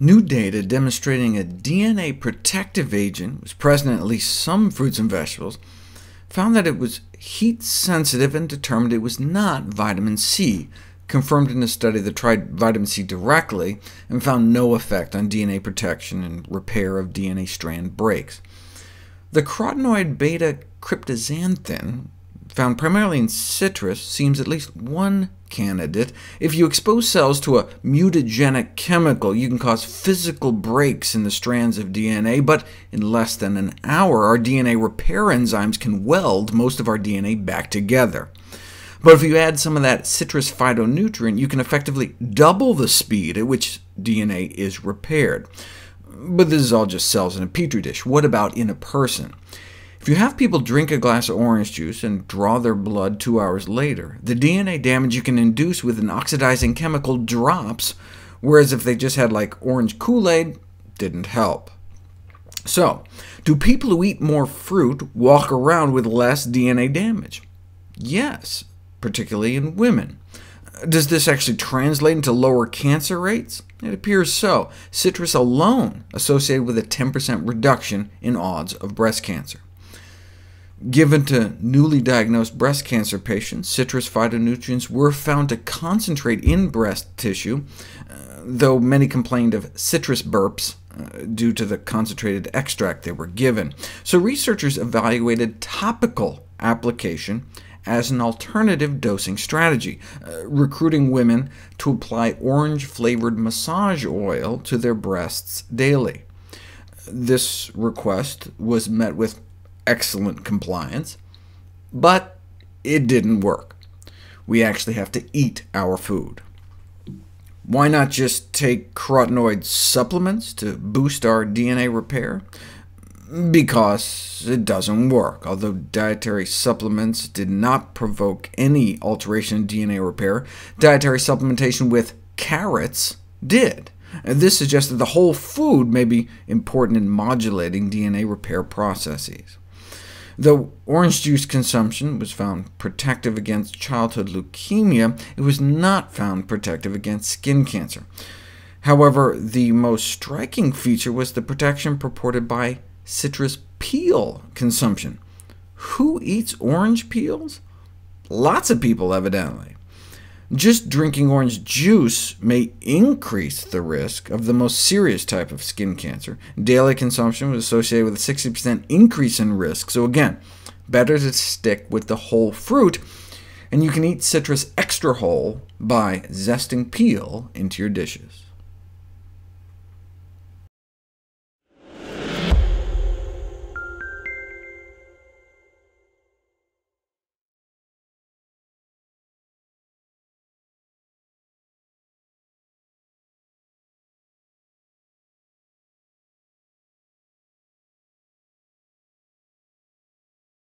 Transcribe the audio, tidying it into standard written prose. New data demonstrating a DNA protective agent was present in at least some fruits and vegetables found that it was heat-sensitive and determined it was not vitamin C, confirmed in a study that tried vitamin C directly and found no effect on DNA protection and repair of DNA strand breaks. The carotenoid beta-cryptoxanthin, found primarily in citrus, seems at least one candidate. If you expose cells to a mutagenic chemical, you can cause physical breaks in the strands of DNA, but in less than an hour, our DNA repair enzymes can weld most of our DNA back together. But if you add some of that citrus phytonutrient, you can effectively double the speed at which DNA is repaired. But this is all just cells in a petri dish. What about in a person? If you have people drink a glass of orange juice and draw their blood 2 hours later, the DNA damage you can induce with an oxidizing chemical drops, whereas if they just had like orange Kool-Aid, didn't help. So, do people who eat more fruit walk around with less DNA damage? Yes, particularly in women. Does this actually translate into lower cancer rates? It appears so. Citrus alone associated with a 10% reduction in odds of breast cancer. Given to newly diagnosed breast cancer patients, citrus phytonutrients were found to concentrate in breast tissue, though many complained of citrus burps due to the concentrated extract they were given. So researchers evaluated topical application as an alternative dosing strategy, recruiting women to apply orange-flavored massage oil to their breasts daily. This request was met with excellent compliance, but it didn't work. We actually have to eat our food. Why not just take carotenoid supplements to boost our DNA repair? Because it doesn't work. Although dietary supplements did not provoke any alteration in DNA repair, dietary supplementation with carrots did. This suggests that the whole food may be important in modulating DNA repair processes. Though orange juice consumption was found protective against childhood leukemia, it was not found protective against skin cancer. However, the most striking feature was the protection purported by citrus peel consumption. Who eats orange peels? Lots of people, evidently. Just drinking orange juice may increase the risk of the most serious type of skin cancer. Daily consumption was associated with a 60% increase in risk, so again, better to stick with the whole fruit, and you can eat citrus extra whole by zesting peel into your dishes.